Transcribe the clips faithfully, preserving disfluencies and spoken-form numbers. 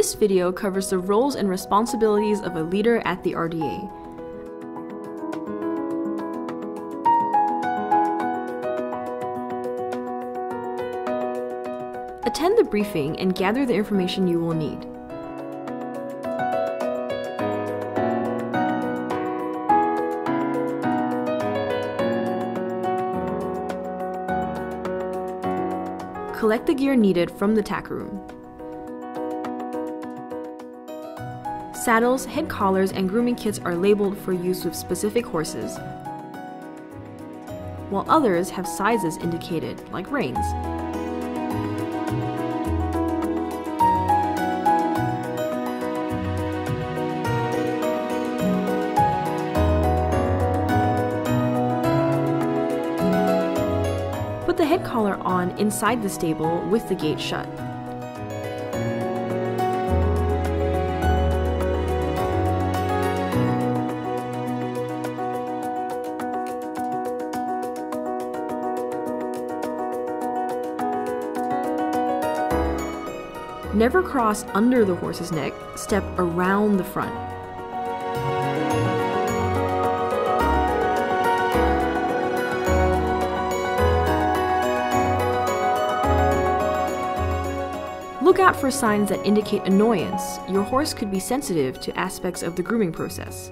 This video covers the roles and responsibilities of a leader at the R D A. Attend the briefing and gather the information you will need. Collect the gear needed from the tack room. Saddles, head collars, and grooming kits are labeled for use with specific horses, while others have sizes indicated, like reins. Put the head collar on inside the stable with the gate shut. Never cross under the horse's neck, step around the front. Look out for signs that indicate annoyance. Your horse could be sensitive to aspects of the grooming process.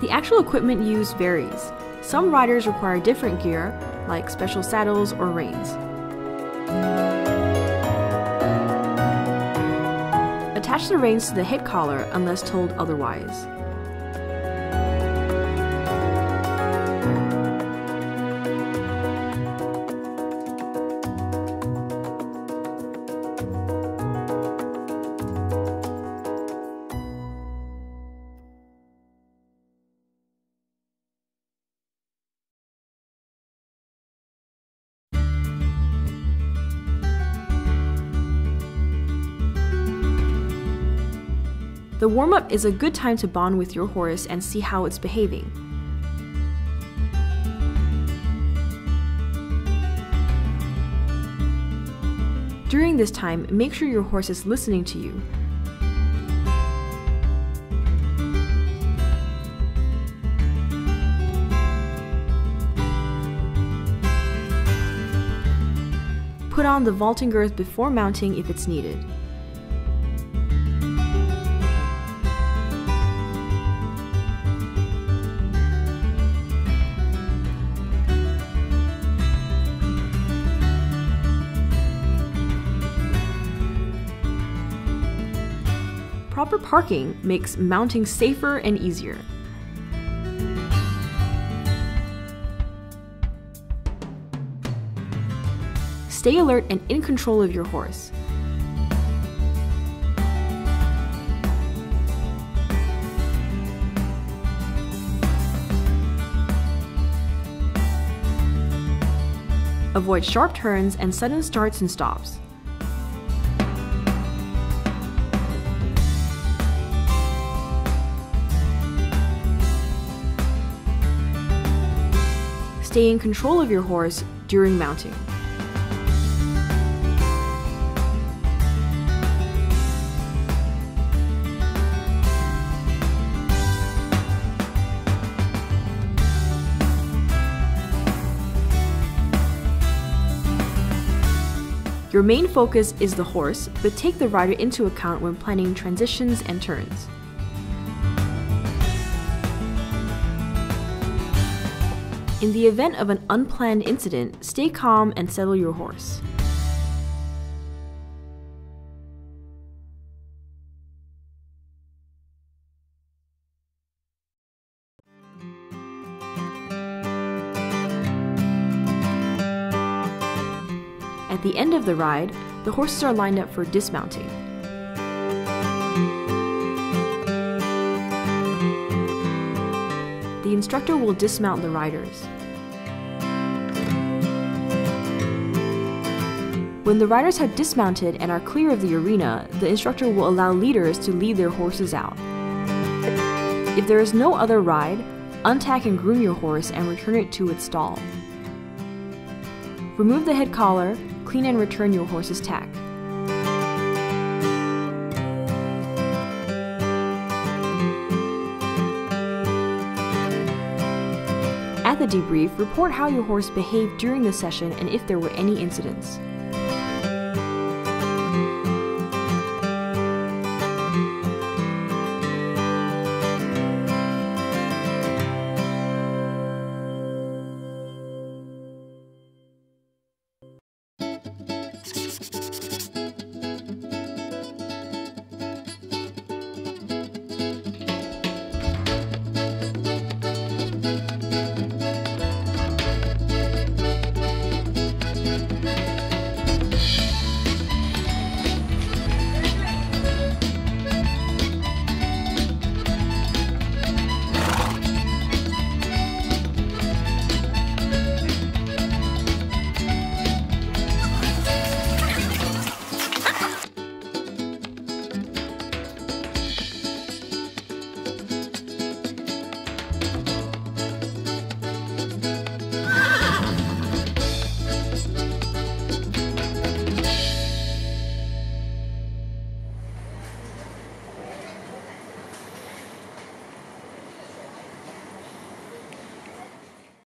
The actual equipment used varies. Some riders require different gear, like special saddles or reins. Attach the reins to the head collar unless told otherwise. The warm-up is a good time to bond with your horse and see how it's behaving. During this time, make sure your horse is listening to you. Put on the vaulting girth before mounting if it's needed. Proper parking makes mounting safer and easier. Stay alert and in control of your horse. Avoid sharp turns and sudden starts and stops. Stay in control of your horse during mounting. Your main focus is the horse, but take the rider into account when planning transitions and turns. In the event of an unplanned incident, stay calm and settle your horse. At the end of the ride, the horses are lined up for dismounting. The instructor will dismount the riders. When the riders have dismounted and are clear of the arena, the instructor will allow leaders to lead their horses out. If there is no other ride, untack and groom your horse and return it to its stall. Remove the head collar, clean and return your horse's tack. At the debrief, report how your horse behaved during the session and if there were any incidents.